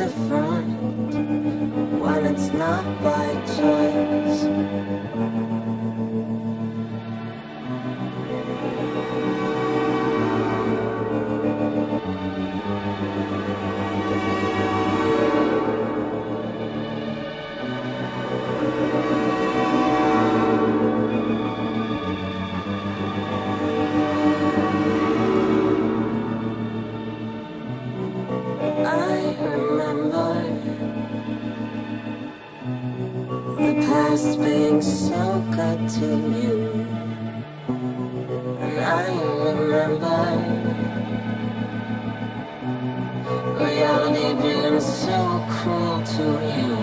the front when it's not by choice. Being so good to you, and I remember reality being so cruel to you.